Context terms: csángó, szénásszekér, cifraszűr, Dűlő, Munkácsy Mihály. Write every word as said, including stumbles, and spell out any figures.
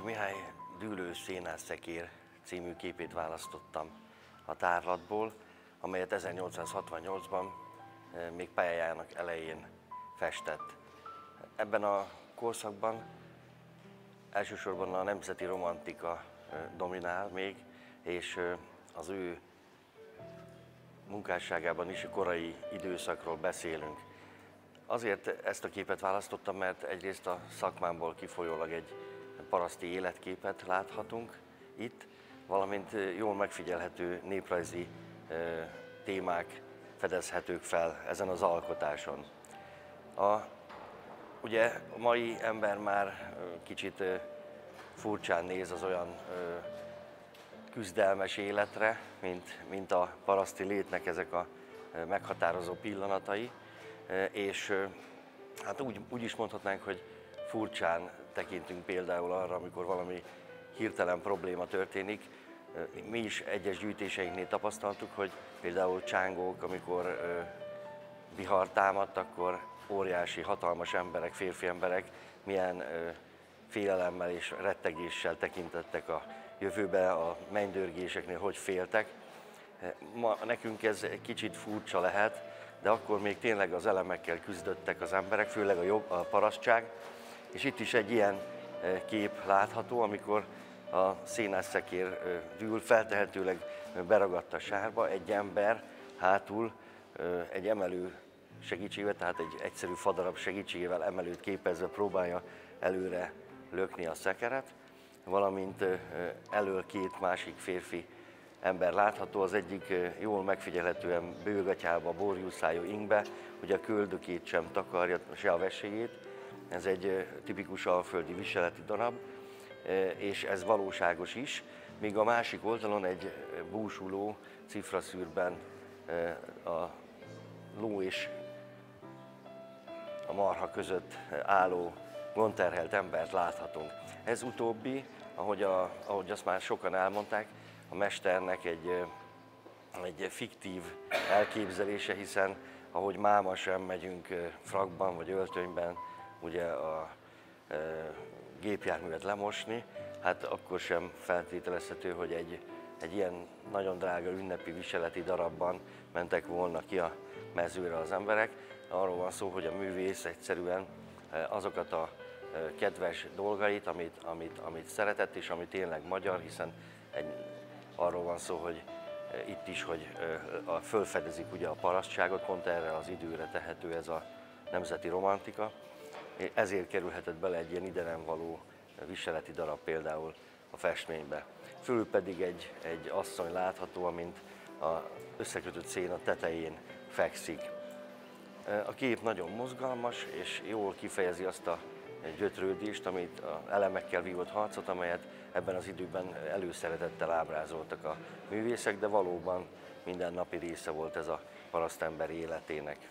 Munkácsy Mihály Dűlő szénásszekér című képét választottam a tárlatból, amelyet ezernyolcszázhatvannyolcban még pályájának elején festett. Ebben a korszakban elsősorban a nemzeti romantika dominál még, és az ő munkásságában is korai időszakról beszélünk. Azért ezt a képet választottam, mert egyrészt a szakmámból kifolyólag egy paraszti életképet láthatunk itt, valamint jól megfigyelhető néprajzi témák fedezhetők fel ezen az alkotáson. A, ugye a mai ember már kicsit furcsán néz az olyan küzdelmes életre, mint, mint a paraszti létnek ezek a meghatározó pillanatai, és hát úgy, úgy is mondhatnánk, hogy furcsán tekintünk például arra, amikor valami hirtelen probléma történik. Mi is egyes gyűjtéseinknél tapasztaltuk, hogy például csángók, amikor vihar támadt, akkor óriási, hatalmas emberek, férfi emberek milyen félelemmel és rettegéssel tekintettek a jövőbe, a mennydörgéseknél hogy féltek. Ma nekünk ez egy kicsit furcsa lehet, de akkor még tényleg az elemekkel küzdöttek az emberek, főleg a, jobb, a parasztság. És itt is egy ilyen kép látható, amikor a szénásszekér dűl, feltehetőleg beragadt a sárba, egy ember hátul egy emelő segítségével, tehát egy egyszerű fadarab segítségével emelőt képezve próbálja előre lökni a szekeret, valamint elől két másik férfi ember látható, az egyik jól megfigyelhetően bőgatyába, borjúszájú ingbe, hogy a köldökét sem takarja, se a vesélyét. Ez egy tipikus alföldi viseleti darab, és ez valóságos is, míg a másik oldalon egy búsuló cifraszűrben a ló és a marha között álló gondterhelt embert láthatunk. Ez utóbbi, ahogy, a, ahogy azt már sokan elmondták, a mesternek egy, egy fiktív elképzelése, hiszen ahogy máma sem megyünk frakban vagy öltönyben, ugye a e, gépjárművet lemosni, hát akkor sem feltételezhető, hogy egy, egy ilyen nagyon drága ünnepi viseleti darabban mentek volna ki a mezőre az emberek. Arról van szó, hogy a művész egyszerűen azokat a kedves dolgait, amit, amit, amit szeretett, és ami tényleg magyar, hiszen egy, arról van szó, hogy itt is, hogy a, fölfedezik ugye a parasztságot, pont erre az időre tehető ez a nemzeti romantika. Ezért kerülhetett bele egy ilyen ide nem való viseleti darab például a festménybe. Fölül pedig egy, egy asszony látható, amint az összekötött széna tetején fekszik. A kép nagyon mozgalmas, és jól kifejezi azt a gyötrődést, amit az elemekkel vívott harcot, amelyet ebben az időben előszeretettel ábrázoltak a művészek, de valóban mindennapi része volt ez a parasztember életének.